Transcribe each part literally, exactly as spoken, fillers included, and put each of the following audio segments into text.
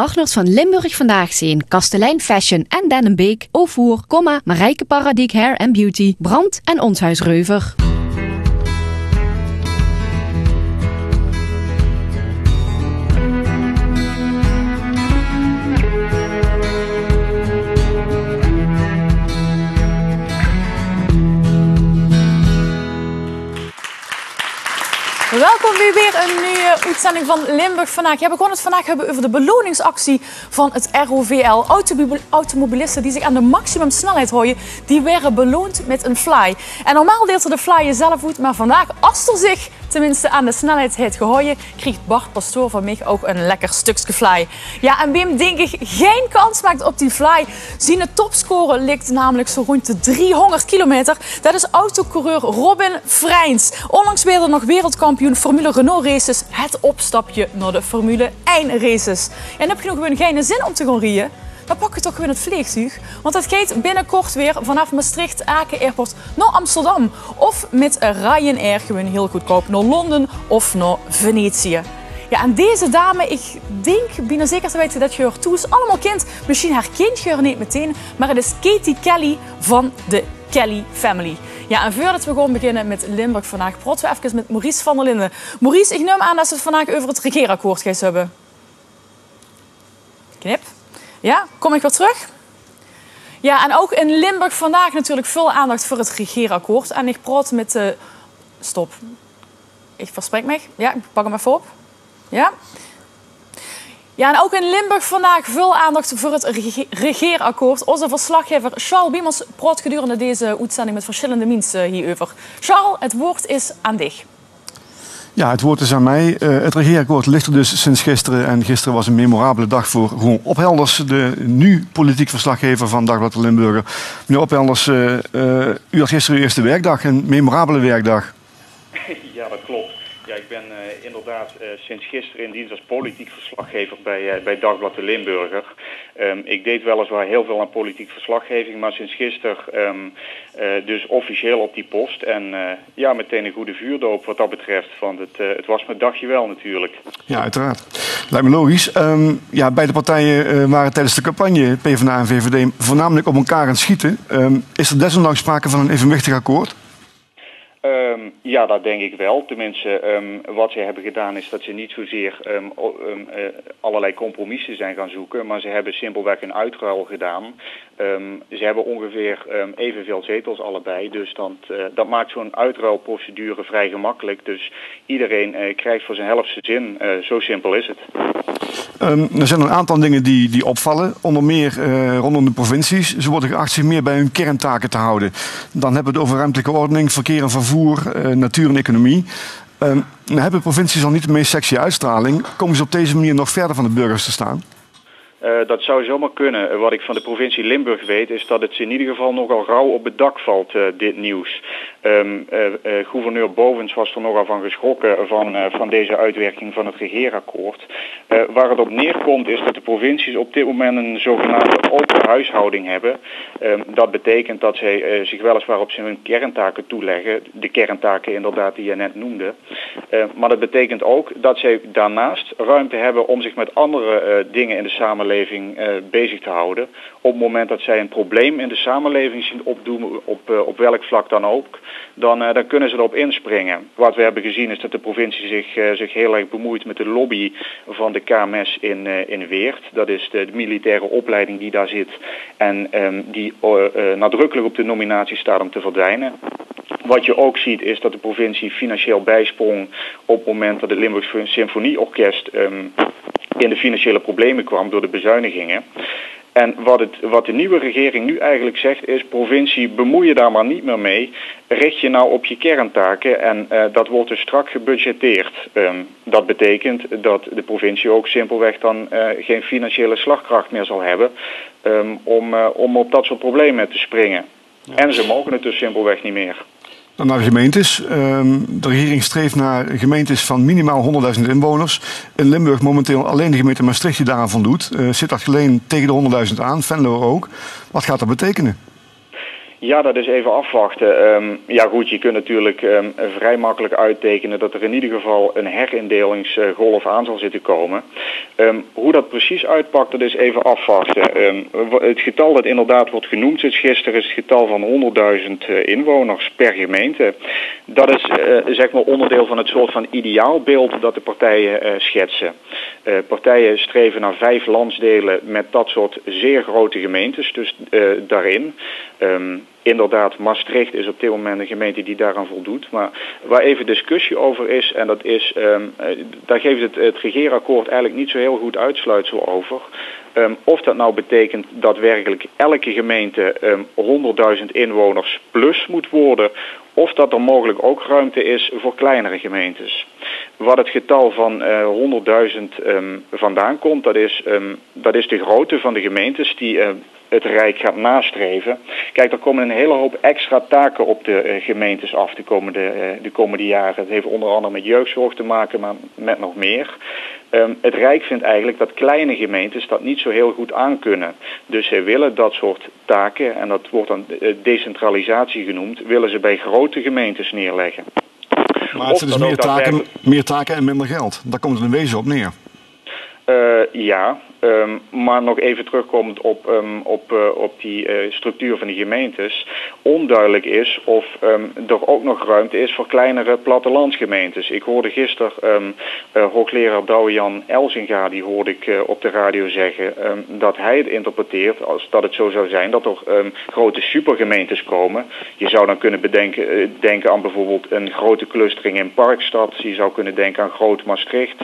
Partners van Limburg vandaag zijn Kastelein Fashion en Denembeek, Ovoer, Marijke Paradiek Hair and Beauty, Brand en Ons Huis Reuver. Welkom bij weer een nieuwe uitzending van Limburg Vandaag. Ja, we gaan het vandaag hebben over de beloningsactie van het R O V L. Automobilisten die zich aan de maximumsnelheid houden, die werden beloond met een fly. En normaal deelt ze de flyer zelf uit, maar vandaag, als er zich tenminste aan de snelheid heeft gehouden, kreeg Bart Pastoor van mij ook een lekker stukje fly. Ja, en wem denk ik geen kans maakt op die fly, zijn topscore ligt namelijk zo rond de driehonderd kilometer. Dat is autocoureur Robin Frijns. Onlangs weer er nog wereldkampioen Formule Renault races, het opstapje naar de Formule één races. En heb je nog gewoon geen zin om te gaan rijden? Dan pak je toch gewoon het vliegtuig. Want het gaat binnenkort weer vanaf Maastricht Aachen Airport naar Amsterdam. Of met Ryanair gewoon heel goedkoop naar Londen of naar Venetië. Ja, en deze dame, ik denk bijna zeker te weten dat je haar toes allemaal kent. Misschien herkent je haar niet meteen, maar het is Katie Kelly van de Kelly Family. Ja, en voordat we gewoon beginnen met Limburg Vandaag, praten we even met Maurice van der Linden. Maurice, ik neem aan dat ze het vandaag over het regeerakkoord gaan hebben. Knip. Ja, kom ik weer terug? Ja, en ook in Limburg Vandaag natuurlijk veel aandacht voor het regeerakkoord. En ik praat met de... Stop. Ik verspreek me. Ja, ik pak hem even op. Ja. Ja, en ook in Limburg Vandaag veel aandacht voor het rege regeerakkoord. Onze verslaggever Charles Biemans praat gedurende deze uitzending met verschillende mensen hierover. Charles, het woord is aan dich. Ja, het woord is aan mij. Uh, het regeerakkoord ligt er dus sinds gisteren. En gisteren was een memorabele dag voor Ron Op-Helders, de nu politiek verslaggever van Dagblad de Limburger. Meneer Op-Helders, uh, uh, u had gisteren uw eerste werkdag, een memorabele werkdag. Ja, dat klopt. Ja, ik ben uh, inderdaad uh, sinds gisteren in dienst als politiek verslaggever bij, uh, bij Dagblad de Limburger. Um, ik deed weliswaar heel veel aan politiek verslaggeving, maar sinds gisteren um, uh, dus officieel op die post. En uh, ja, meteen een goede vuurdoop wat dat betreft, want het, uh, het was mijn dagje wel natuurlijk. Ja, uiteraard. Lijkt me logisch. Um, ja, beide partijen uh, waren tijdens de campagne, PvdA en V V D, voornamelijk op elkaar aan het schieten. Um, is er desondanks sprake van een evenwichtig akkoord? Um, ja, dat denk ik wel. Tenminste, um, wat ze hebben gedaan is dat ze niet zozeer um, um, uh, allerlei compromissen zijn gaan zoeken, maar ze hebben simpelweg een uitruil gedaan. Um, ze hebben ongeveer um, evenveel zetels allebei, dus dat, uh, dat maakt zo'n uitruilprocedure vrij gemakkelijk. Dus iedereen uh, krijgt voor zijn helft zijn zin. Uh, zo simpel is het. Um, er zijn een aantal dingen die, die opvallen, onder meer uh, rondom de provincies. Ze worden geacht zich meer bij hun kerntaken te houden. Dan hebben we het over ruimtelijke ordening, verkeer en vervoer, uh, natuur en economie. Um, nou hebben provincies al niet de meest sexy uitstraling. Komen ze op deze manier nog verder van de burgers te staan? Uh, dat zou zomaar kunnen. Wat ik van de provincie Limburg weet is dat het in ieder geval nogal rauw op het dak valt, uh, dit nieuws. Um, uh, uh, gouverneur Bovens was er nogal van geschrokken van, uh, van deze uitwerking van het regeerakkoord. Uh, waar het op neerkomt is dat de provincies op dit moment een zogenaamde open huishouding hebben. Um, dat betekent dat zij uh, zich weliswaar op hun kerntaken toeleggen. De kerntaken inderdaad die je net noemde. Uh, maar dat betekent ook dat zij daarnaast ruimte hebben om zich met andere uh, dingen in de samenleving bezig te houden. Op het moment dat zij een probleem in de samenleving zien opdoen, op, op welk vlak dan ook, dan, dan kunnen ze erop inspringen. Wat we hebben gezien is dat de provincie zich, zich heel erg bemoeit met de lobby van de K M S in, in Weert. Dat is de militaire opleiding die daar zit en um, die uh, uh, nadrukkelijk op de nominatie staat om te verdwijnen. Wat je ook ziet is dat de provincie financieel bijsprong op het moment dat het Limburg Symfonieorkest um, in de financiële problemen kwam door de bezuinigingen. En wat, het, wat de nieuwe regering nu eigenlijk zegt is, provincie, bemoei je daar maar niet meer mee. Richt je nou op je kerntaken en uh, dat wordt dus strak gebudgeteerd. Um, dat betekent dat de provincie ook simpelweg dan uh, geen financiële slagkracht meer zal hebben um, om, uh, om op dat soort problemen te springen. Ja. En ze mogen het dus simpelweg niet meer. Dan naar de gemeentes. De regering streeft naar gemeentes van minimaal honderdduizend inwoners. In Limburg momenteel alleen de gemeente Maastricht die daaraan voldoet. Zit dat alleen tegen de honderdduizend aan, Venlo ook. Wat gaat dat betekenen? Ja, dat is even afwachten. Um, ja goed, je kunt natuurlijk um, vrij makkelijk uittekenen dat er in ieder geval een herindelingsgolf aan zal zitten komen. Um, hoe dat precies uitpakt, dat is even afwachten. Um, het getal dat inderdaad wordt genoemd sinds gisteren is het getal van honderdduizend inwoners per gemeente. Dat is uh, zeg maar onderdeel van het soort van ideaalbeeld dat de partijen uh, schetsen. Uh, partijen streven naar vijf landsdelen met dat soort zeer grote gemeentes, dus uh, daarin... Um, Inderdaad, Maastricht is op dit moment een gemeente die daaraan voldoet. Maar waar even discussie over is, en dat is, um, daar geeft het, het regeerakkoord eigenlijk niet zo heel goed uitsluitsel over. Um, of dat nou betekent dat werkelijk elke gemeente um, honderdduizend inwoners plus moet worden, of dat er mogelijk ook ruimte is voor kleinere gemeentes. Waar het getal van uh, honderdduizend um, vandaan komt, dat is, um, dat is de grootte van de gemeentes die uh, het Rijk gaat nastreven. Kijk, er komen een Een hele hoop extra taken op de uh, gemeentes af de komende, uh, de komende jaren. Het heeft onder andere met jeugdzorg te maken, maar met nog meer. Um, het Rijk vindt eigenlijk dat kleine gemeentes dat niet zo heel goed aankunnen. Dus ze willen dat soort taken, en dat wordt dan uh, decentralisatie genoemd, willen ze bij grote gemeentes neerleggen. Maar het zijn dus meer taken, er... meer taken en minder geld. Daar komt het in wezen op neer. Uh, ja, um, maar nog even terugkomend op, um, op, uh, op die uh, structuur van die gemeentes. Onduidelijk is of um, er ook nog ruimte is voor kleinere plattelandsgemeentes. Ik hoorde gisteren um, uh, hoogleraar Douwe-Jan Elzinga, die hoorde ik uh, op de radio zeggen, um, dat hij het interpreteert als dat het zo zou zijn dat er um, grote supergemeentes komen. Je zou dan kunnen bedenken, uh, denken aan bijvoorbeeld een grote clustering in Parkstad. Je zou kunnen denken aan Groot Maastricht,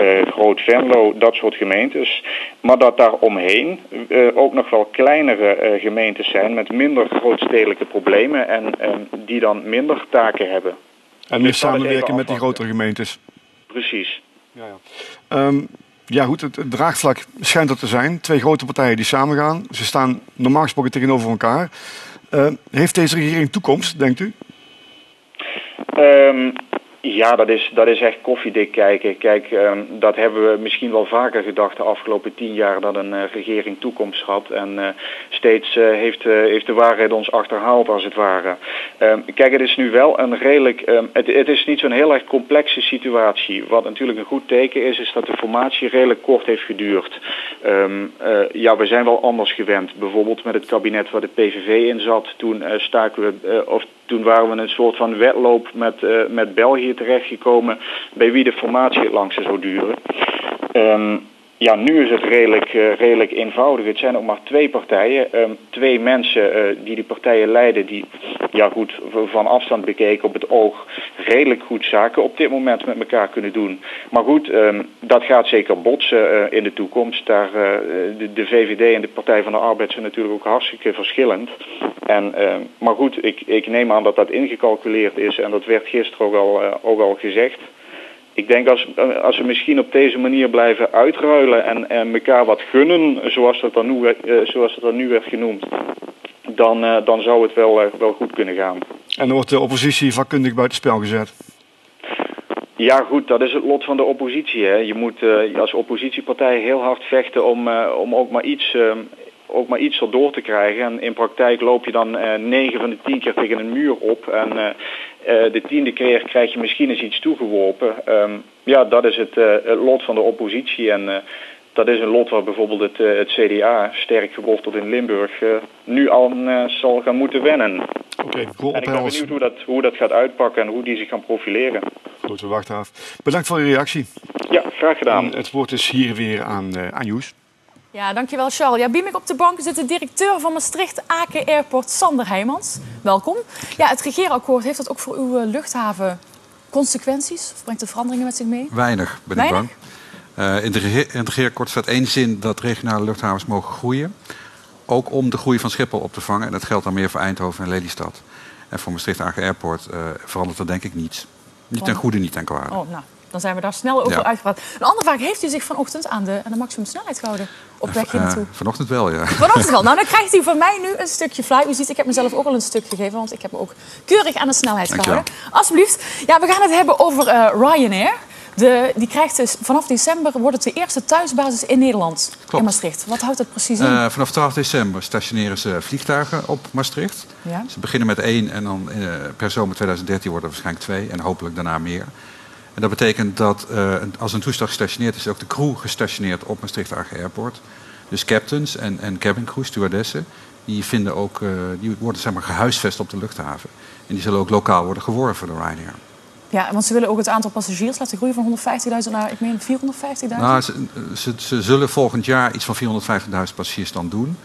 uh, Groot Venlo, dat soort gemeentes, maar dat daar omheen uh, ook nog wel kleinere uh, gemeentes zijn met minder grootstedelijke problemen en uh, die dan minder taken hebben. En meer dus samenwerken met die grotere gemeentes. Precies. Ja, ja. Um, ja goed, het, het draagvlak schijnt er te zijn. Twee grote partijen die samengaan. Ze staan normaal gesproken tegenover elkaar. Uh, heeft deze regering toekomst, denkt u? Um, Ja, dat is, dat is echt koffiedik kijken. Kijk, um, dat hebben we misschien wel vaker gedacht de afgelopen tien jaar dat een uh, regering toekomst had. En uh, steeds uh, heeft, uh, heeft de waarheid ons achterhaald als het ware. Um, kijk, het is nu wel een redelijk... Um, het, het is niet zo'n heel erg complexe situatie. Wat natuurlijk een goed teken is, is dat de formatie redelijk kort heeft geduurd. Um, uh, ja, we zijn wel anders gewend. Bijvoorbeeld met het kabinet waar de P V V in zat. Toen uh, staken we... Uh, of Toen waren we een soort van wedloop met, uh, met België terechtgekomen bij wie de formatie het langste zou duren. Um, ja, nu is het redelijk, uh, redelijk eenvoudig. Het zijn ook maar twee partijen. Um, twee mensen uh, die die partijen leiden die, ja goed, van afstand bekeken op het oog, redelijk goed zaken op dit moment met elkaar kunnen doen. Maar goed, um, dat gaat zeker botsen uh, in de toekomst. Daar, uh, de, de V V D en de Partij van de Arbeid zijn natuurlijk ook hartstikke verschillend. En, uh, maar goed, ik, ik neem aan dat dat ingecalculeerd is en dat werd gisteren ook al, uh, ook al gezegd. Ik denk als, als we misschien op deze manier blijven uitruilen en, en elkaar wat gunnen, zoals dat dan nu, uh, zoals dat dan nu werd genoemd, dan, uh, dan zou het wel, uh, wel goed kunnen gaan. En dan wordt de oppositie vakkundig buitenspel gezet? Ja goed, dat is het lot van de oppositie. Hè. Je moet uh, als oppositiepartij heel hard vechten om, uh, om ook maar iets... Uh, ook maar iets erdoor te krijgen. En in praktijk loop je dan eh, negen van de tien keer tegen een muur op. En eh, de tiende keer krijg je misschien eens iets toegeworpen. Um, ja, dat is het, uh, het lot van de oppositie. En uh, dat is een lot waar bijvoorbeeld het, uh, het C D A, sterk geworteld in Limburg, uh, nu al uh, zal gaan moeten wennen. Oké, okay, en ik ben benieuwd hoe dat, hoe dat gaat uitpakken en hoe die zich gaan profileren. Goed, we wachten af. Bedankt voor uw reactie. Ja, graag gedaan. En het woord is hier weer aan, uh, aan Joes. Ja, dankjewel Charles. Ja, bij me op de bank zit de directeur van Maastricht Aachen Airport, Sander Heijmans. Welkom. Ja, het regeerakkoord, heeft dat ook voor uw luchthaven consequenties? Of brengt er veranderingen met zich mee? Weinig, ben Weinig? ik bang. Uh, in, de regeer, in het regeerakkoord staat één zin dat regionale luchthavens mogen groeien. Ook om de groei van Schiphol op te vangen. En dat geldt dan meer voor Eindhoven en Lelystad. En voor Maastricht Aachen Airport uh, verandert er denk ik niets. Niet ten goede, niet ten kwade. Oh, nou. Dan zijn we daar snel over ja. uitgepraat. Een andere vraag, heeft u zich vanochtend aan de, aan de maximumsnelheid gehouden? Op weg hier naartoe? Uh, vanochtend wel, ja. Vanochtend wel. Nou, dan krijgt u van mij nu een stukje fly. U ziet, ik heb mezelf ook al een stuk gegeven, want ik heb me ook keurig aan de snelheid gehouden. Alsjeblieft. Ja, we gaan het hebben over uh, Ryanair. De, die krijgt dus, vanaf december wordt het de eerste thuisbasis in Nederland, Klopt. in Maastricht. Wat houdt dat precies in? Uh, vanaf twaalf december stationeren ze vliegtuigen op Maastricht. Ja. Ze beginnen met één en dan uh, per zomer twintig dertien worden er waarschijnlijk twee en hopelijk daarna meer. En dat betekent dat uh, als een toestel gestationeerd is, is ook de crew gestationeerd op Maastricht Aachen Airport. Dus captains en, en cabincrew, stewardessen, die, vinden ook, uh, die worden zeg maar, gehuisvest op de luchthaven. En die zullen ook lokaal worden geworven door Ryanair. Ja, want ze willen ook het aantal passagiers laten groeien van honderdvijftigduizend naar, ik meen, vierhonderdvijftigduizend? Nou, ze, ze, ze zullen volgend jaar iets van vierhonderdvijftigduizend passagiers dan doen.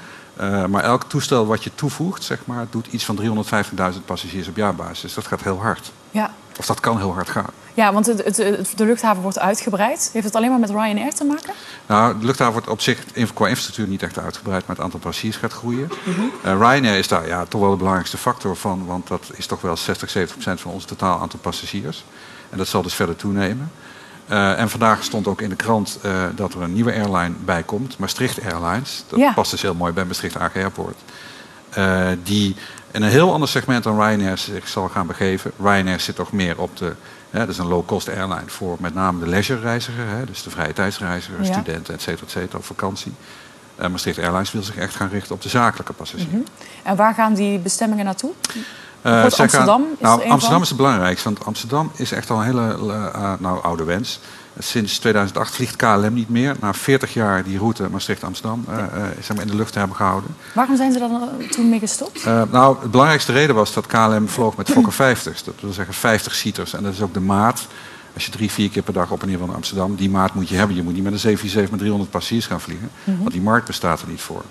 Uh, maar elk toestel wat je toevoegt, zeg maar, doet iets van driehonderdvijftigduizend passagiers op jaarbasis. Dat gaat heel hard. Ja. Of dat kan heel hard gaan. Ja, want het, het, het, de luchthaven wordt uitgebreid. Heeft het alleen maar met Ryanair te maken? Nou, de luchthaven wordt op zich qua infrastructuur niet echt uitgebreid, maar het aantal passagiers gaat groeien. Mm-hmm. uh, Ryanair is daar ja, toch wel de belangrijkste factor van, want dat is toch wel zestig, zeventig procent van ons totaal aantal passagiers. En dat zal dus verder toenemen. Uh, en vandaag stond ook in de krant uh, dat er een nieuwe airline bij komt, Maastricht Airlines. Dat ja. past dus heel mooi bij Maastricht Aachen Airport. Uh, die in een heel ander segment dan Ryanair zich zal gaan begeven. Ryanair zit toch meer op de... Ja, dat is een low-cost airline voor met name de leisure-reiziger. Hè, dus de vrije tijdsreiziger, ja. studenten, et cetera, et cetera, op vakantie. Uh, Maastricht Airlines wil zich echt gaan richten op de zakelijke passagier. Mm-hmm. En waar gaan die bestemmingen naartoe? Uh, Amsterdam gaan, is nou, Amsterdam van? Is het belangrijkste, want Amsterdam is echt al een hele uh, nou, oude wens. Sinds tweeduizend acht vliegt K L M niet meer. Na veertig jaar die route Maastricht-Amsterdam uh, uh, zeg maar in de lucht hebben gehouden. Waarom zijn ze dan toen mee gestopt? Uh, nou, de belangrijkste reden was dat K L M vloog met Fokker vijftig's. Dat wil zeggen vijftig-seaters. En dat is ook de maat. Als je drie, vier keer per dag op en neer wil naar Amsterdam, die maat moet je hebben. Je moet niet met een zeven vier zeven met driehonderd passagiers gaan vliegen. Mm-hmm. Want die markt bestaat er niet voor.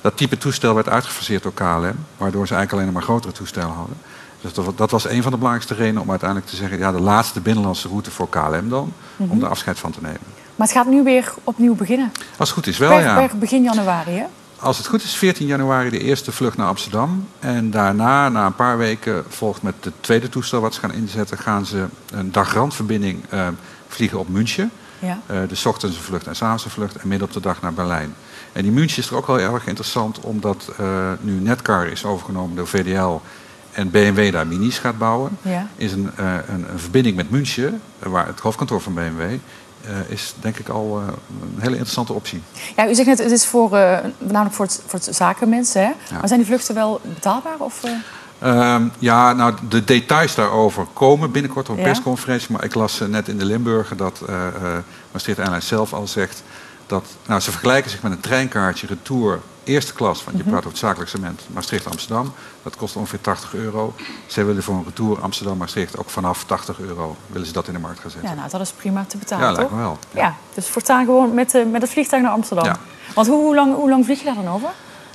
Dat type toestel werd uitgefaseerd door K L M, waardoor ze eigenlijk alleen maar grotere toestellen hadden. Dus dat was een van de belangrijkste redenen om uiteindelijk te zeggen, ja, de laatste binnenlandse route voor K L M dan, mm-hmm. om er afscheid van te nemen. Maar het gaat nu weer opnieuw beginnen? Als het goed is wel, per, ja. Per begin januari, hè? Als het goed is, veertien januari de eerste vlucht naar Amsterdam. En daarna, na een paar weken, volgt met het tweede toestel wat ze gaan inzetten, gaan ze een dagrandverbinding uh, vliegen op München. Ja. Uh, dus ochtends een vlucht en 's avonds een vlucht en midden op de dag naar Berlijn. En die München is er ook wel erg interessant, omdat uh, nu Netcar is overgenomen door V D L en B M W daar minis gaat bouwen. Ja. Is een, uh, een, een verbinding met München, uh, waar het hoofdkantoor van B M W, uh, is denk ik al uh, een hele interessante optie. Ja, u zegt net, het is voor, uh, namelijk voor het, voor het zakenmensen, hè? Ja. Maar zijn die vluchten wel betaalbaar? Of, uh... Um, ja, nou, de details daarover komen binnenkort op een ja. persconferentie. Maar ik las uh, net in de Limburger dat uh, uh, Maastricht Airlines zelf al zegt dat... Nou, ze vergelijken zich met een treinkaartje retour eerste klas. Want je mm-hmm. praat over het zakelijk segment Maastricht-Amsterdam. Dat kost ongeveer tachtig euro. Ze willen voor een retour Amsterdam-Maastricht ook vanaf tachtig euro willen ze dat in de markt gaan zetten. Ja, nou, dat is prima te betalen, ja, toch? Ja, lijkt me wel. Ja, ja, dus voortaan gewoon met, uh, met het vliegtuig naar Amsterdam. Ja. Want hoe, hoe, lang, hoe lang vlieg je daar dan over?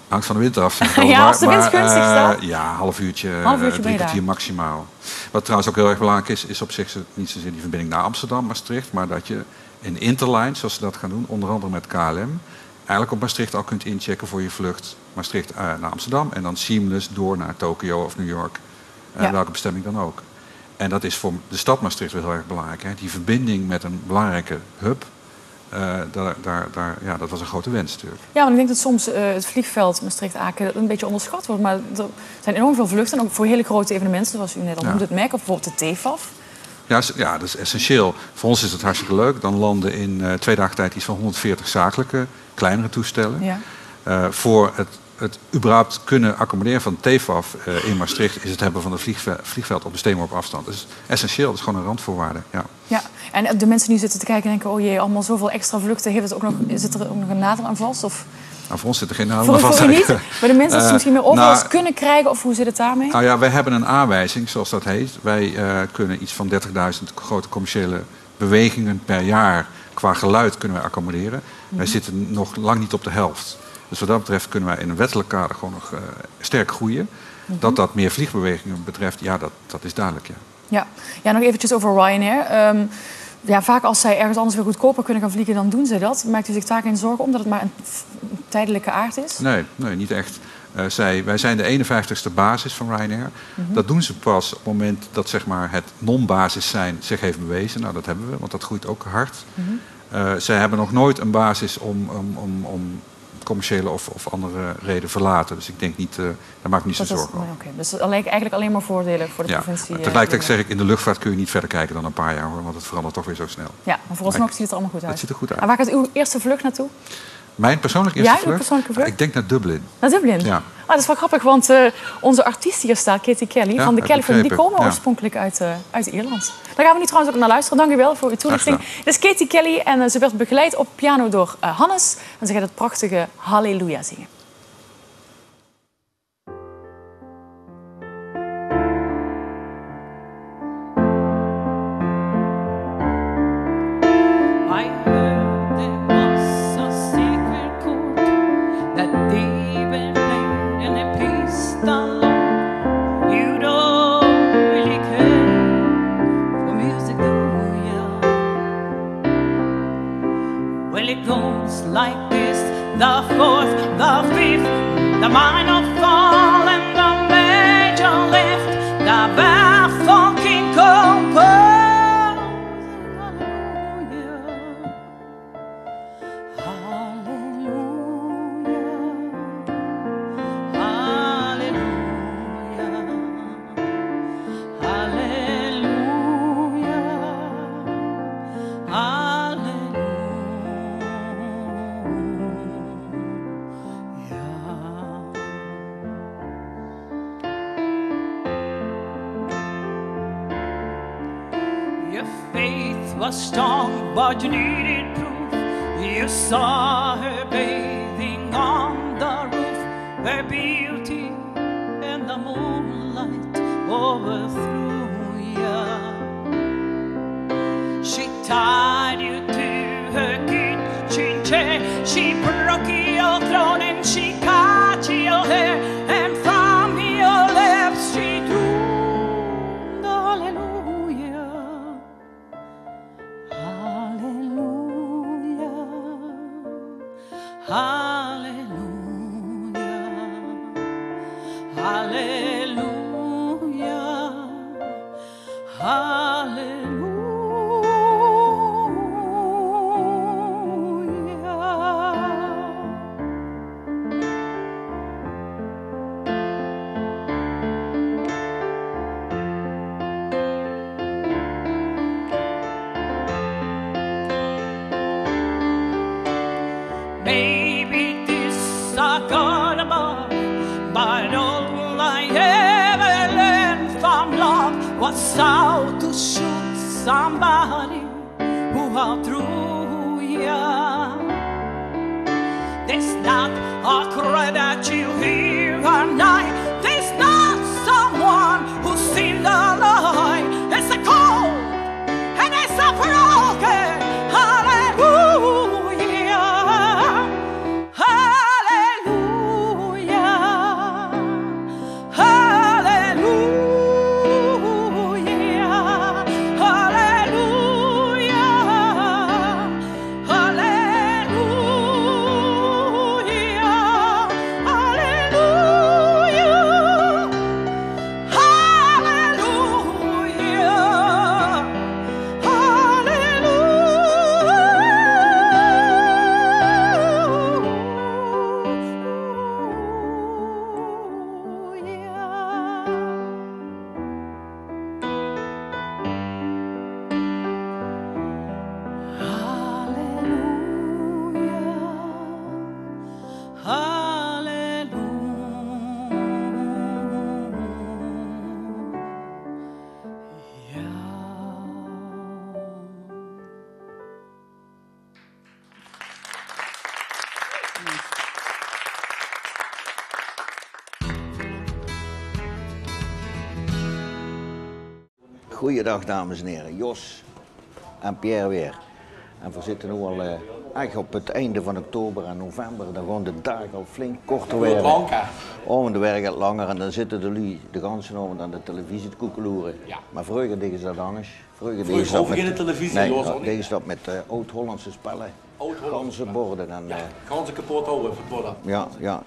Hangt van de wind af. Zeg maar. Ja, als de wind gunstig staat. Uh, ja, half uurtje, half uurtje uh, drie kwartier maximaal. Wat trouwens ook heel erg belangrijk is, is op zich niet zozeer die verbinding naar Amsterdam, Maastricht, maar dat je in Interline, zoals ze dat gaan doen, onder andere met K L M, eigenlijk op Maastricht al kunt inchecken voor je vlucht Maastricht uh, naar Amsterdam en dan seamless door naar Tokio of New York, uh, ja. welke bestemming dan ook. En dat is voor de stad Maastricht wel heel erg belangrijk. Hè? Die verbinding met een belangrijke hub. Uh, daar, daar, daar, ja, dat was een grote wens natuurlijk. Ja, want ik denk dat soms uh, het vliegveld Maastricht-Aken een beetje onderschat wordt. Maar er zijn enorm veel vluchten, ook voor hele grote evenementen, zoals u net al ja. noemde, het merk, of bijvoorbeeld de T F A F. Ja, ja, dat is essentieel. Voor ons is het hartstikke leuk. Dan landen in uh, twee dagen tijd iets van honderdveertig zakelijke, kleinere toestellen. Ja. Uh, voor het, het überhaupt kunnen accommoderen van T F A F uh, in Maastricht is het hebben van het vliegve- vliegveld op een steen op afstand. Dat is essentieel, dat is gewoon een randvoorwaarde. Ja. Ja. En de mensen die nu zitten te kijken en denken, oh jee, allemaal zoveel extra vluchten, heeft het ook nog, zit er ook nog een nadeel aan vast? Of... Nou, voor ons zit er geen nadeel aan vast. Voor u niet? Maar de mensen die uh, misschien meer overlast nou, kunnen krijgen, of hoe zit het daarmee? Nou ja, wij hebben een aanwijzing, zoals dat heet. Wij uh, kunnen iets van dertigduizend grote commerciële bewegingen per jaar qua geluid kunnen wij accommoderen. Mm-hmm. Wij zitten nog lang niet op de helft. Dus wat dat betreft kunnen wij in een wettelijk kader gewoon nog uh, sterk groeien. Mm-hmm. Dat dat meer vliegbewegingen betreft, ja, dat, dat is duidelijk, ja. Ja. Ja, nog eventjes over Ryanair. Um, ja, vaak als zij ergens anders weer goedkoper kunnen gaan vliegen, dan doen ze dat. Maakt u zich daar geen zorgen om dat het maar een tijdelijke aard is? Nee, nee, niet echt. Uh, zij, wij zijn de eenenvijftigste basis van Ryanair. Mm-hmm. Dat doen ze pas op het moment dat zeg maar, het non-basis zijn zich heeft bewezen. Nou, dat hebben we, want dat groeit ook hard. Mm-hmm. uh, zij hebben nog nooit een basis om, om, om, om commerciële of, of andere reden verlaten. Dus ik denk niet, uh, daar maak ik niet zo zorgen over. Okay. Dus eigenlijk alleen maar voordelen voor de ja, provincie. Tegelijkertijd zeg ik, in de luchtvaart kun je niet verder kijken dan een paar jaar, hoor, want het verandert toch weer zo snel. Ja, maar vooralsnog ziet het er allemaal goed uit. Het ziet er goed uit. En waar gaat uw eerste vlucht naartoe? Mijn persoonlijke eerste ja, vlucht? Persoonlijke vlucht? Ik denk naar Dublin. Naar Dublin? Ja. Ah, dat is wel grappig, want uh, onze artiest hier staat, Katie Kelly, ja, van de Kelly Family, die komen ja. oorspronkelijk uit, uh, uit Ierland. Daar gaan we nu trouwens ook naar luisteren. Dank u wel voor uw toelichting. Dit is Katie Kelly en uh, ze werd begeleid op piano door uh, Hannes. En ze gaat het prachtige Halleluja zingen. Goeiedag, dames en heren. Jos en Pierre weer. En we zitten nu al eh, echt op het einde van oktober en november. Dan gaan de dagen al flink korter worden. Oh, en de werk gaat langer. En dan zitten de lui de ganse avond aan de televisie te koekeloeren. Ja. Maar vroeger deden ze dat anders. Vroeger deden ze dat met, de televisie, nee, Jos, nee, deden ze dat met uh, oud-Hollandse spellen. Oud-Hollandse borden. En, ja, ganzen kapot houden voor het worden. Ja, ja.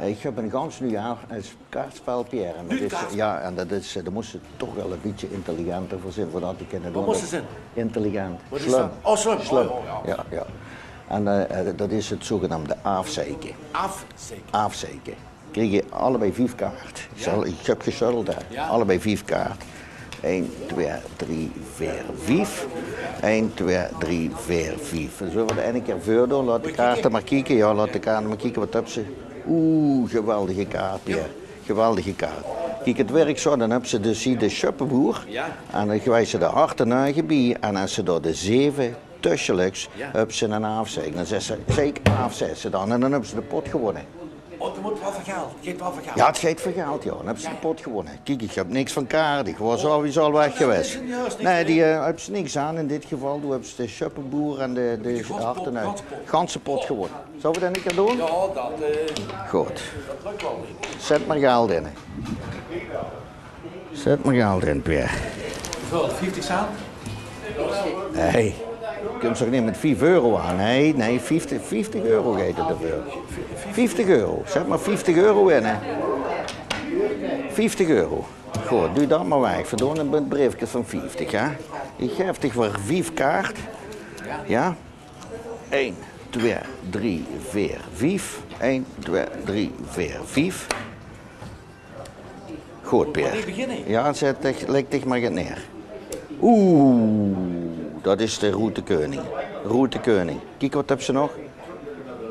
Ik heb een gans nu jaar als kaartspel, Pierre. En dat is, ja, en dat is, daar moesten ze toch wel een beetje intelligenter voor zijn. Voordat die kinderen. Wat moesten ze zijn? Intelligent. Wat is dat? Oh, slum. Slum. Oh, oh, ja. Ja, ja. En uh, dat is het zogenaamde afzeiken. Afzeiken? Afzeiken. Kreeg je allebei vijf kaart. Ja. Ik heb gesuddeld daar. Ja. Allebei vijf kaart. een, twee, drie, vier, vijf. een, twee, drie, vier, vijf. En zo we de ene keer verder doen. Laat de kaarten maar kijken. Ja, laat de kaarten maar kijken. Wat heb ze? Oeh, geweldige kaart, ja. Geweldige kaart. Kijk, het werk zo, dan hebben ze dus hier de schuppenboer. Ja. En dan geven ze de harten naar een gebied. En als ze door de zeven tusselijks, ja, hebben ze een afzeg. Dan zeggen ze, zeker afzeg ze dan. En dan hebben ze de pot gewonnen. Oh, er moet wel van geld. Het geeft wel van geld. Ja, het geeft van geld, ja. Dan hebben ze de pot gewonnen. Kijk, ik heb niks van kaart. Ik was alweer al weg geweest. Nee, die uh, hebben ze niks aan in dit geval. Toen hebben ze de schuppenboer en de, de harten uit. Ganse pot gewonnen. Zullen we dat een keer doen? Ja, dat... Uh... Goed. Dat lukt wel niet. Zet maar geld in. Zet maar geld in, Pierre. Hoeveel? vijftig cent? Nee. Je kunt toch niet met vijf euro aan? Nee, nee, vijftig euro geeft het ervoor. vijftig euro. Zet maar vijftig euro in, hè. vijftig euro. Goed, doe dat maar weg. Verdoen een briefje van vijftig, hè. Ik geef toch voor vijf kaart. Ja. een, twee, drie, vier, vijf. een, twee, drie, vier, vijf. Goed, Peer. Ja, zet leg dicht maar neer. Oeh, dat is de routekoning. Routekoning. Kijk, wat heb ze nog?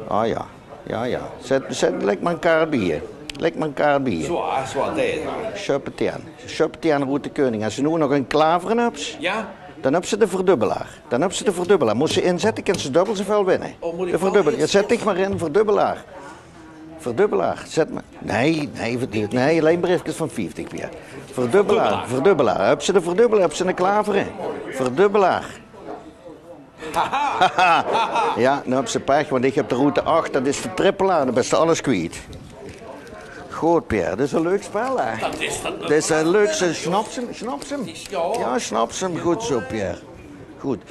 Ah ja, ja, ja. Zet, zet leg maar een kaart bier. Leg maar een kaart bier. Zo, zo, dit. Schuppetian. Schuppetian, routekoning. Als ze nu nog een klaveren hebt, ja, dan hebben ze de verdubbelaar. Dan hebben ze de verdubbelaar. Moet ze inzetten, kan ze dubbel zoveel winnen. Oh, de verdubbelaar. Zet dicht maar in, verdubbelaar. Verdubbelaar, zet maar. Nee, nee, nee, alleen briefjes van vijftig weer. Verdubbelaar, verdubbelaar. Heb ze de verdubbelaar, heb ze een klaver in. Verdubbelaar. Ja, nou heb ze pech, want ik heb de route acht, dat is de trippelaar, dan ben je alles kwijt. Goed, Pierre, dat is een leuk spel, hè? Dat is dat. Dat is een leuk spel. Snapt hem, snapt hem. Ja, snapt hem. Goed zo, Pierre. Goed.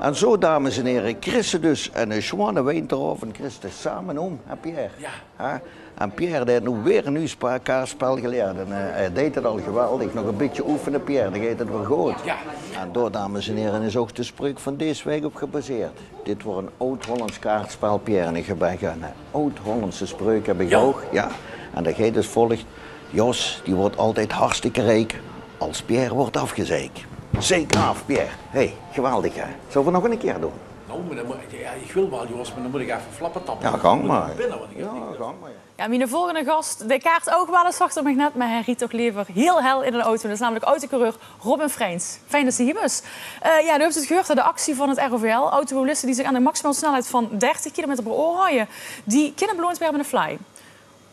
En zo, dames en heren, Christen dus en de Schwane Weinterhof en Christen samen om aan Pierre. Ja. En Pierre heeft nu weer een nieuw kaartspel geleerd. En, uh, hij deed het al geweldig. Nog een beetje oefenen, Pierre, dan gaat het wel goed. Ja. En door, dames en heren, is ook de spreuk van deze week op gebaseerd. Dit wordt een Oud-Hollands kaartspel, Pierre. En ik heb een Oud-Hollandse spreuk heb ik ja. ook. Ja. En dat gaat dus volgt. Jos, die wordt altijd hartstikke rijk als Pierre wordt afgezeikt. Zeker af, Pierre. Hé, hey, geweldig, hè? Zullen we nog een keer doen? Nou, maar dan moet ik, ja, ik wil wel, Jos, maar dan moet ik even flappen tappen. Ja, gang maar. Binnen, want ik ja, denk gang maar. Ja, mijn volgende gast, de kaart ook wel eens zacht op mijn net, maar hij riet toch liever heel hel in een auto. Dat is namelijk autocoureur Robin Frijns. Fijn dat ze hier was. Uh, ja, u heeft het gehoord dat de actie van het R O V L, automobilisten die zich aan de maximale snelheid van dertig kilometer per uur houden, die kunnen beloond werden met een fly.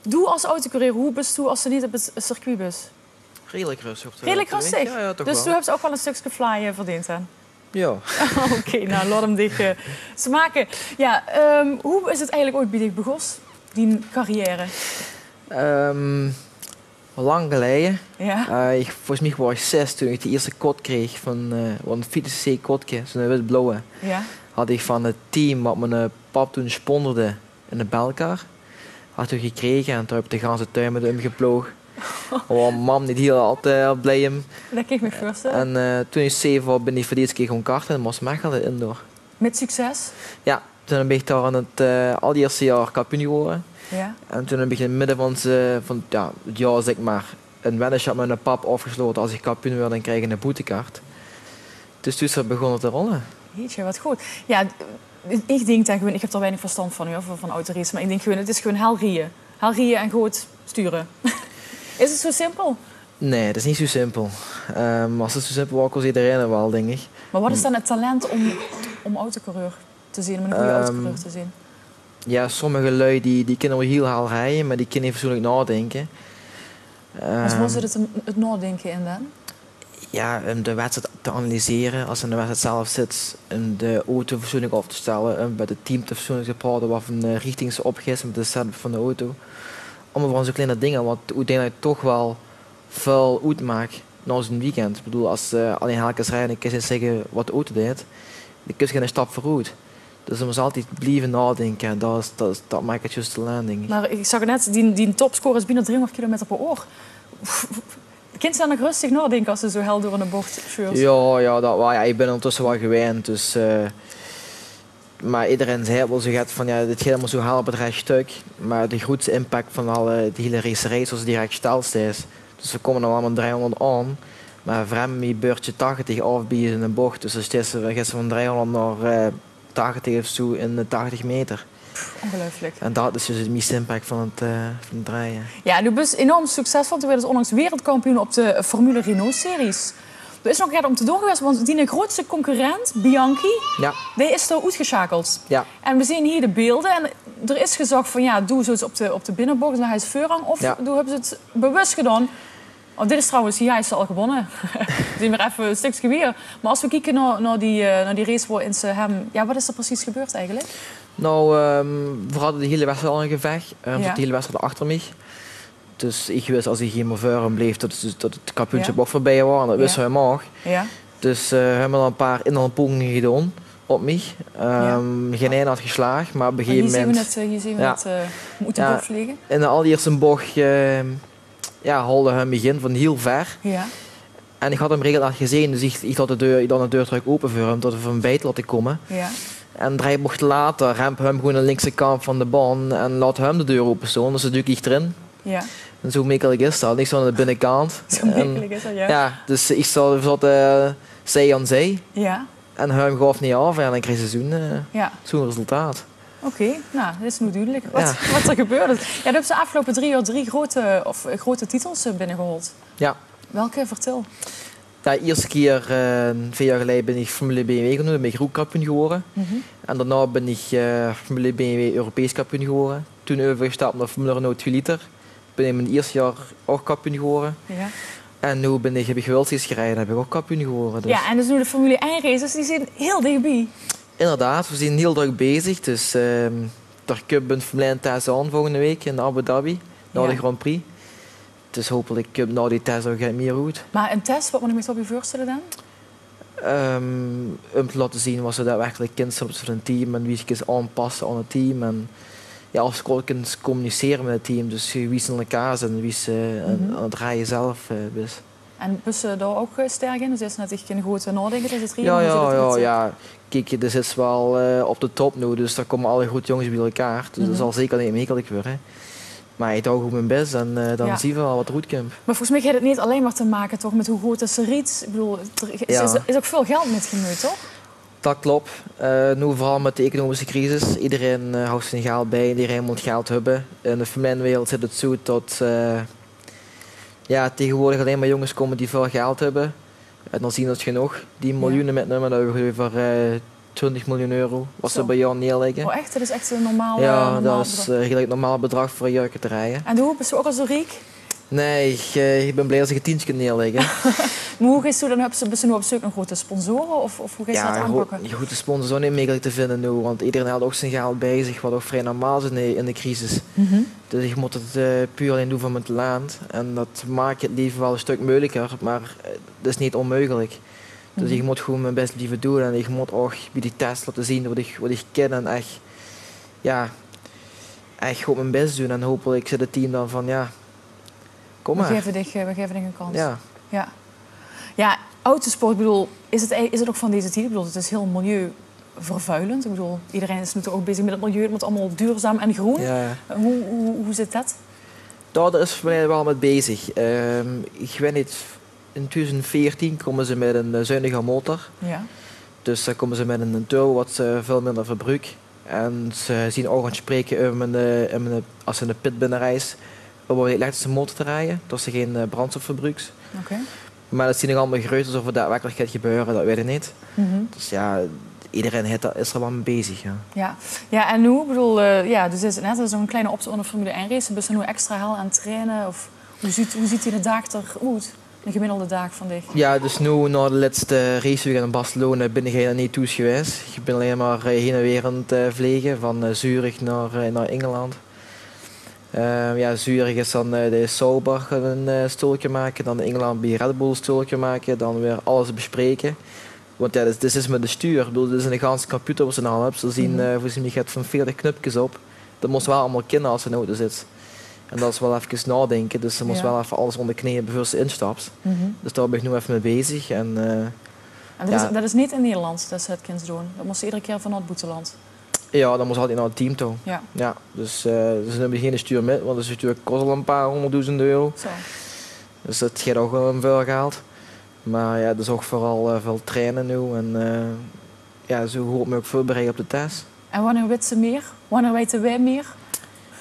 Doe als autocoureur, hoe best u als ze niet op het circuit bus? Redelijk rustig. Redelijk rustig? Ja, ja, toch dus wel. Toen heb je ook wel een stukje flyen verdiend aan? Ja. Oké, okay, nou, laat hem dicht uh, smaken. Ja, um, hoe is het eigenlijk ooit bij Dick Begos, die carrière? Um, lang geleden. Ja? Uh, ik, volgens mij was ik zes toen ik de eerste kot kreeg. Van, uh, een fiets kotje, zo'n wit-blauwe. Ja? Had ik van het team wat mijn pap toen sponderde in de belkar. Had ik gekregen en toen heb ik de hele tuin met hem geploogd. Oh, mam, niet heel altijd blij hem. Dat kan ik me voorstellen. En uh, toen ik zeven was, ben ik voor de eerste keer gewoon karten en moest Mechelen indoor. Met succes? Ja, toen ben ik daar aan het uh, al die eerste jaar kampioen geworden. Ja. En toen heb ik in het midden van, ze, van ja, het jaar, zeg maar, een weddenschap met mijn pap afgesloten. Als ik kampioen werd, dan krijg ik een boetekaart. Dus toen begon het te rollen. Jeetje, wat goed. Ja, ik denk dat gewoon, ik heb er weinig verstand van, hoor, van autoracen, maar ik denk gewoon, het is gewoon hel rieën. Hel rieën en goed sturen. Is het zo simpel? Nee, dat is niet zo simpel. Um, als het zo simpel was, was iedereen wel, denk ik. Maar wat is dan het talent om, om autocoureur te zien, om een goede um, autocoureur te zien? Ja, sommige lui die, die kunnen wel heel hard rijden, maar die kunnen even persoonlijk nadenken. Dus um, was het, het het nadenken in dan? Ja, om de wedstrijd te analyseren, als je in de wedstrijd zelf zit, om de auto persoonlijk op te stellen, om met het team te persoonlijk te praten, wat een richting ze opgeeft met de setup van de auto. Allemaal van zo'n kleine dingen, wat uiteindelijk toch wel veel uitmaakt na zo'n weekend. Ik bedoel, als uh, alleen helkens rijden en ik kan niet zeggen wat de auto deed, dan kun je geen stap vooruit. Dus je moet altijd blijven nadenken, dat, is, dat, is, dat maakt het juist te laan. Maar ik zag net, die, die topscore is binnen driehonderd kilometer per uur. Kind zijn nog rustig nadenken als ze zo hel door een bocht scheurt. Ja, ja, dat, ja, ik ben ondertussen wel gewend, dus... Uh, Maar iedereen zei wel zo gaat van ja, dit gaat helemaal zo halen op het stuk. Maar de grootste impact van alle de hele race was direct stilst is. Dus we komen dan allemaal driehonderd aan. Maar voor hem met beurtje tachtig afbieden in een bocht. Dus het is gisteren van driehonderd naar uh, tachtig of zo in de tachtig meter. Ongelooflijk. En dat is dus het meest impact van het, uh, van het draaien. Ja, en uw bus enorm succesvol. Toen werd het onlangs wereldkampioen op de Formule Renault-series. Er is nog een om te doen geweest, want die grootste concurrent, Bianchi, ja. die is er uitgeschakeld. Ja. En we zien hier de beelden. En er is gezegd van ja, doe zoiets op de, op de binnenbocht naar huis voorrang. Of ja. doe, hebben ze het bewust gedaan. Oh, dit is trouwens, ja, hij is al gewonnen. Zien maar even een stukje weer. Maar als we kijken naar, naar, die, naar die race waarin ze hem... Ja, wat is er precies gebeurd eigenlijk? Nou, um, we hadden de hele wedstrijd al een gevecht. Um, ja. De hele wedstrijd achter mij. Dus ik wist als ik hier maar voor bleef dat het, dat het kampioenschap ja. ook voorbij was. Dat wist ja. hij maar. Ja. Dus uh, we hebben al een paar inhaalpogingen gedaan op mij. Um, ja. Geen één had geslaagd, maar op een gegeven moment... Hier zien we het, hier zien we ja. het uh, moeten ja. bocht liggen. In de allereerste bocht... Uh, Ja, haalde hem begin van heel ver. Ja. En ik had hem regelmatig gezien, dus ik, ik had de deur, ik had de deur terug open voor hem, tot hij van buiten laat komen. Ja. En drie bocht later remp hem gewoon aan de linkse kant van de baan en laat hem de deur open staan, dus dan duw ik echt erin. Ja. En zo mekelig is dat, ik stond aan de binnenkant. Zo mekelig is dat, ja. ja. Dus ik zat, zat uh, zij aan zij ja. en hem gaf niet af en dan kreeg ze zo'n uh, ja. zo'n resultaat. Oké, okay, nou, dat is nu duidelijk wat, ja. wat er gebeurde. Ja, je hebt de afgelopen drie jaar drie grote, of, grote titels binnengehaald. Ja. Welke? Vertel. Ja, de eerste keer, uh, vier jaar geleden, ben ik Formule B M W genoemd. Ben ik groepkampioen geworden. Mm-hmm. En daarna ben ik uh, Formule B M W Europees kampioen geworden. Toen overgestapt naar Formule Renault twee liter. Ben ik mijn eerste jaar ook kampioen geworden. Ja. En nu ben ik, heb ik geweldig gereden en heb ik ook kampioen geworden. Dus. Ja, en dus nu de Formule één races, die zijn heel dichtbij. Inderdaad, we zijn heel druk bezig. Dus uh, daar komt Formule één thuis aan volgende week in Abu Dhabi, na ja. de Grand Prix. Dus hopelijk komt na die test ook meer goed. Maar een test, wat moet ik me zo voorstellen dan? Um, om te laten zien wat ze daadwerkelijk kind zijn voor een team en wie zich aanpassen aan het team. En ja, als ze kunnen communiceren met het team, dus wie ze in elkaar zijn en wie ze mm-hmm. aan het rijden zelf uh, is. En bussen daar ook sterk in? Dus dat is net echt een grote nadenken. Dus het ja, ja, ja, ja. Kijk, dit is wel uh, op de top nu, dus daar komen alle goede jongens bij elkaar. Dus mm-hmm. dat zal zeker niet makkelijk worden. Maar ik hou goed mijn best en uh, dan ja. zien we wel wat goed komt. Maar volgens mij gaat het niet alleen maar te maken toch, met hoe groot is de riet. Ik bedoel, er is, ja. is, is ook veel geld met gemoeid, toch? Dat klopt. Uh, nu vooral met de economische crisis. Iedereen uh, houdt zijn geld bij, iedereen moet geld hebben. In de familiewereld zit het zo dat... Uh, Ja, tegenwoordig alleen maar jongens komen die veel geld hebben. En dan zien we het genoeg. Die miljoenen ja. met nummer, dat hebben we voor uh, twintig miljoen euro. Wat ze bij jou neerleggen. Oh echt? Dat is echt een normaal, ja, normaal bedrag? Ja, dat is een redelijk normaal bedrag voor een jurken te rijden. En de hoop is ook al zo rijk? Nee, ik, uh, ik ben blij als ik een tientje kan neerleggen. Maar hoe is het dan? Hebben ze, ze nu op zoek naar grote sponsoren? Of, of hoe is ja, dat aanpakken? Ja, goede sponsors zijn niet makkelijk te vinden nu. Want iedereen had ook zijn geld bij zich, wat ook vrij normaal is in de, in de crisis. Mm-hmm. Dus ik moet het uh, puur alleen doen van mijn talent. En dat maakt het leven wel een stuk moeilijker, maar uh, dat is niet onmogelijk. Dus mm-hmm. ik moet gewoon mijn best blijven doen. En ik moet ook bij die test laten zien wat ik, wat ik ken en echt... Ja, echt goed mijn best doen. En hopelijk zit het team dan van... ja. We geven dich, we geven dich een kans. Ja. Ja. Ja, autosport, ik bedoel, is het, is het ook van deze tijd? Ik bedoel, het is heel milieuvervuilend. Ik bedoel, iedereen is nu toch ook bezig met het milieu. Het moet allemaal duurzaam en groen. Ja. Hoe, hoe, hoe zit dat? Daar is voor mij wel mee bezig. Uh, ik weet niet, in twintig veertien komen ze met een zuinige motor. Ja. Dus dan komen ze met een turbo wat ze veel minder verbruikt. En ze zien ook aan het spreken in de, in de, als ze in de pit binnenreis. Om een elektrische motor te rijden, dat ze geen brandstof verbruikt. Okay. Maar dat zien nog allemaal geruchten over daadwerkelijk gaat gebeuren, dat weet ik niet. Mm-hmm. Dus ja, iedereen is er wel mee bezig. Ja, ja. Ja en hoe? Ik bedoel, uh, ja, dus is net zo'n kleine optie onder Formule één race. Ben je nu extra hel aan het trainen? Of hoe ziet, hoe ziet die de dag eruit? Een gemiddelde dag van dicht? Ja, dus nu na de laatste raceweek in Barcelona ben ik helemaal niet toe geweest. Ik ben alleen maar heen en weer aan het vliegen, van Zürich naar, naar Engeland. Uh, ja, Zürich is dan uh, de Sauber een uh, stoeltje maken, dan Engeland bij Red Bull stoeltje maken, dan weer alles bespreken. Want ja, dit, dit is met de stuur, ik bedoel, dit is een ganse computer wat ze nou hebben. Ze zien, uh, volgens mij gaat van veertig knopjes op. Dat moest wel allemaal kennen als ze in de auto zit. En dat is wel even nadenken, dus ze moest ja. wel even alles onder de knieën voor ze instapt. Mm-hmm. Dus daar ben ik nu even mee bezig en uh, En dat, ja. is, dat is niet in Nederland, dat ze het kind doen. Dat moest iedere keer vanuit Boeteland. Ja, dat moest altijd naar het team toe. Ja. Ja, dus uh, dus we hebben geen stuur met, want de stuur kost al een paar honderdduizend euro. Zo. Dus dat gaat ook wel veel geld. Maar ja, dat is ook vooral uh, veel trainen nu. En uh, ja, zo hoop me ook voorbereid op de test. En wanneer weten ze meer? Wanneer weten wij meer?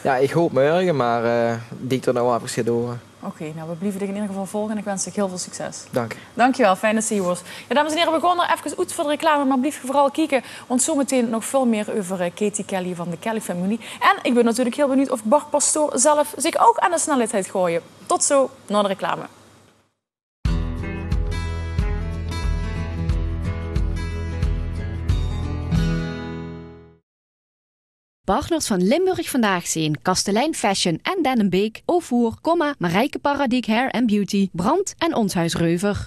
Ja, ik hoop morgen, maar uh, dik er nou even door. Oké, okay, nou we blijven dit in ieder geval volgen en ik wens je heel veel succes. Dank. Dankjewel, fijn dat je was. Ja, dames en heren, we gaan er even uit voor de reclame, maar blijf vooral kijken, want zometeen nog veel meer over Katie Kelly van de Kelly Family. En ik ben natuurlijk heel benieuwd of Bart Pastoor zelf zich ook aan de snelheid gooien. Tot zo, naar de reclame. Partners van Limburg vandaag zijn Kastelein Fashion en Denembeek, Ovoer, Marijke Paradiek Hair and Beauty, Brand en Ons Huis Reuver.